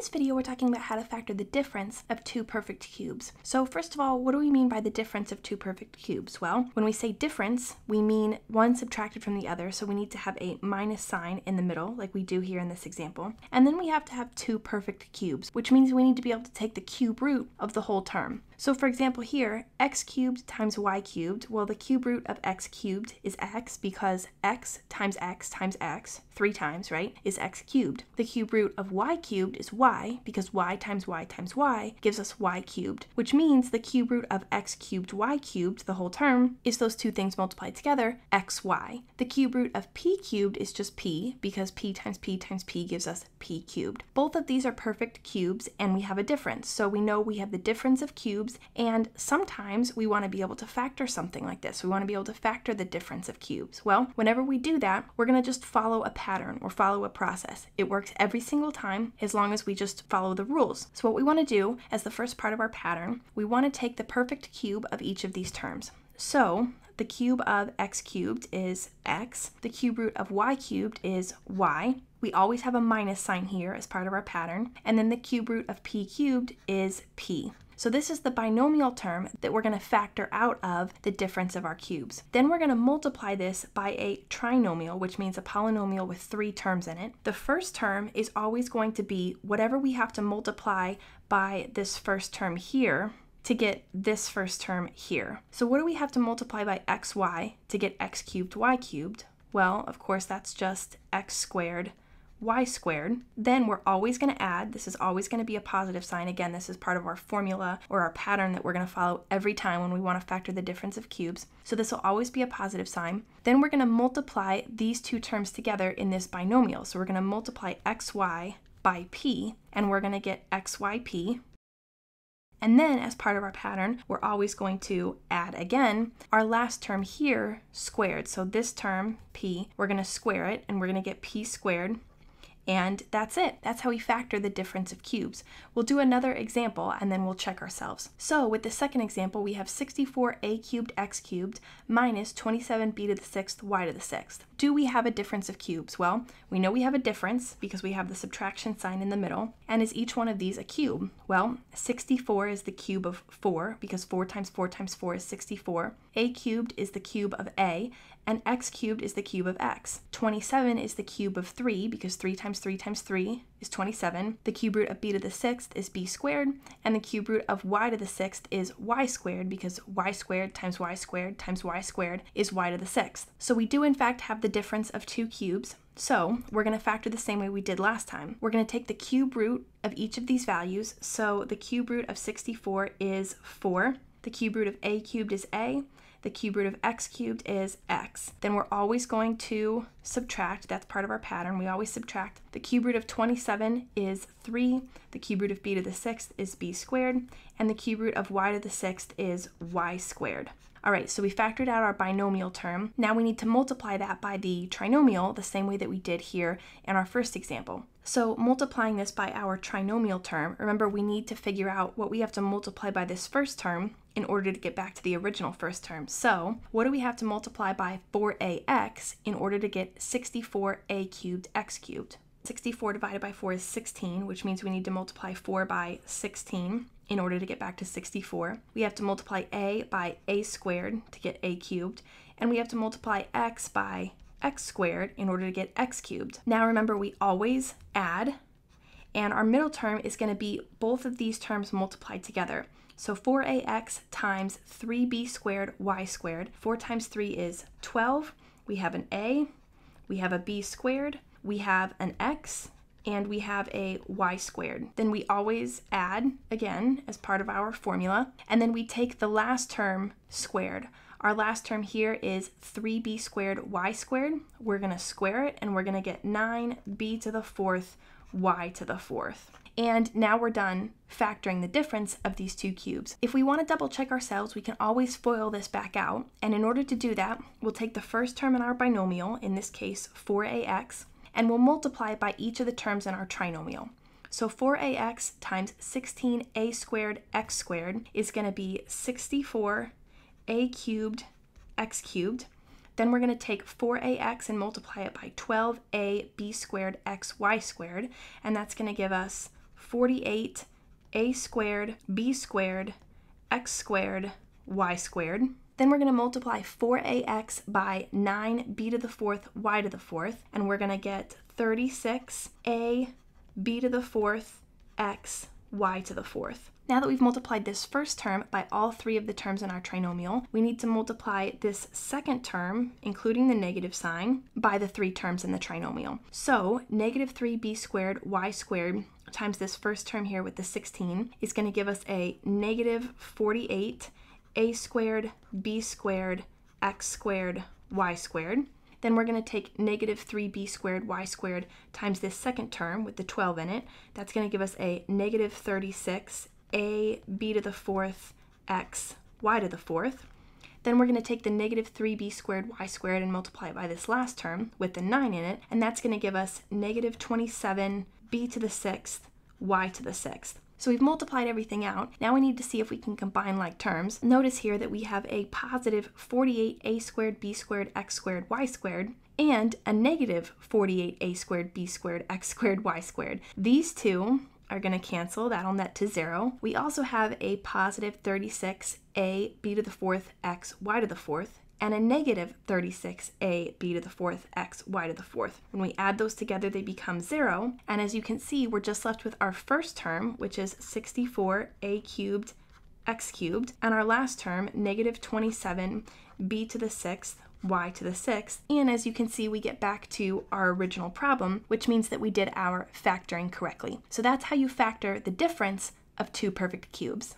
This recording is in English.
this video, we're talking about how to factor the difference of two perfect cubes. So first of all, what do we mean by the difference of two perfect cubes? Well, when we say difference, we mean one subtracted from the other, so we need to have a minus sign in the middle, like we do here in this example. And then we have to have two perfect cubes, which means we need to be able to take the cube root of the whole term. So for example here, x cubed times y cubed, well the cube root of x cubed is x because x times x times x, 3 times, right, is x cubed. The cube root of y cubed is y because y times y times y gives us y cubed, which means the cube root of x cubed y cubed, the whole term, is those two things multiplied together, xy. The cube root of p cubed is just p because p times p times p gives us p cubed. Both of these are perfect cubes and we have a difference, so we know we have the difference of cubes. And sometimes we want to be able to factor something like this. We want to be able to factor the difference of cubes. Well, whenever we do that, we're going to just follow a pattern or follow a process. It works every single time as long as we just follow the rules. So what we want to do as the first part of our pattern, we want to take the perfect cube of each of these terms. So the cube of x cubed is x. The cube root of y cubed is y. We always have a minus sign here as part of our pattern. And then the cube root of p cubed is p. So this is the binomial term that we're going to factor out of the difference of our cubes. Then we're going to multiply this by a trinomial, which means a polynomial with 3 terms in it. The first term is always going to be whatever we have to multiply by this first term here to get this first term here. So what do we have to multiply by xy to get x cubed y cubed? Well, of course, that's just x squared y squared. Then we're always going to add, this is always going to be a positive sign. Again, this is part of our formula or our pattern that we're going to follow every time when we want to factor the difference of cubes. So this will always be a positive sign. Then we're going to multiply these 2 terms together in this binomial. So we're going to multiply xy by p, and we're going to get xyp. And then as part of our pattern, we're always going to add again our last term here squared. So this term p, we're going to square it and we're going to get p squared. And that's it. That's how we factor the difference of cubes. We'll do another example and then we'll check ourselves. So with the second example, we have 64a cubed x cubed minus 27b to the 6th y to the 6th. Do we have a difference of cubes? Well, we know we have a difference because we have the subtraction sign in the middle. And is each one of these a cube? Well, 64 is the cube of 4 because 4 times 4 times 4 is 64. A cubed is the cube of a, and x cubed is the cube of x. 27 is the cube of 3 because 3 times 3 times 3 is 27. The cube root of b to the 6th is b squared, and the cube root of y to the 6th is y squared because y squared times y squared times y squared is y to the 6th. So we do in fact have the difference of 2 cubes. So we're going to factor the same way we did last time. We're going to take the cube root of each of these values. So the cube root of 64 is 4. The cube root of a cubed is a. The cube root of x cubed is x. Then we're always going to subtract. That's part of our pattern. We always subtract. The cube root of 27 is 3. The cube root of b to the 6th is b squared. And the cube root of y to the 6th is y squared. All right, so we factored out our binomial term. Now we need to multiply that by the trinomial the same way that we did here in our first example. So multiplying this by our trinomial term, remember we need to figure out what we have to multiply by this first term in order to get back to the original first term. So what do we have to multiply by 4ax in order to get 64a cubed x cubed? 64 divided by 4 is 16, which means we need to multiply 4 by 16 in order to get back to 64. We have to multiply a by a squared to get a cubed, and we have to multiply x by x squared in order to get x cubed. Now remember, we always add, and our middle term is going to be both of these terms multiplied together. So 4ax times 3b squared y squared. 4 times 3 is 12. We have an a, we have a b squared, we have an x, and we have a y squared. Then we always add, again, as part of our formula, and then we take the last term squared. Our last term here is 3b squared y squared. We're going to square it, and we're going to get 9b to the 4th y to the 4th. And now we're done factoring the difference of these 2 cubes. If we want to double check ourselves, we can always FOIL this back out. And in order to do that, we'll take the first term in our binomial, in this case 4ax, and we'll multiply by each of the terms in our trinomial. So 4ax times 16a squared x squared is going to be 64 a cubed x cubed. Then we're going to take 4ax and multiply it by 12ab squared xy squared, and that's going to give us 48 a squared, b squared, x squared, y squared. Then we're going to multiply 4ax by 9b to the fourth, y to the fourth, and we're going to get 36a, b to the fourth, x, y to the fourth. Now that we've multiplied this first term by all three of the terms in our trinomial, we need to multiply this second term, including the negative sign, by the three terms in the trinomial. So negative 3b squared y squared times this first term here with the 16 is going to give us a negative 48 a squared, b squared, x squared, y squared. Then we're going to take negative 3b squared y squared times this second term with the 12 in it. That's going to give us a negative 36 a b to the fourth x y to the fourth. Then we're going to take the negative 3b squared y squared and multiply it by this last term with the 9 in it, and that's going to give us negative 27 b to the sixth y to the sixth. So we've multiplied everything out. Now we need to see if we can combine like terms. Notice here that we have a positive 48 a squared, b squared, x squared, y squared, and a negative 48 a squared, b squared, x squared, y squared. These two are going to cancel. That'll net to 0. We also have a positive 36 a, b to the fourth, x, y to the fourth, and a negative 36 a, b to the fourth, x, y to the fourth. When we add those together, they become 0. And as you can see, we're just left with our first term, which is 64 a cubed, x cubed, and our last term, negative 27 b to the sixth, y to the sixth. And as you can see, we get back to our original problem, which means that we did our factoring correctly. So that's how you factor the difference of two perfect cubes.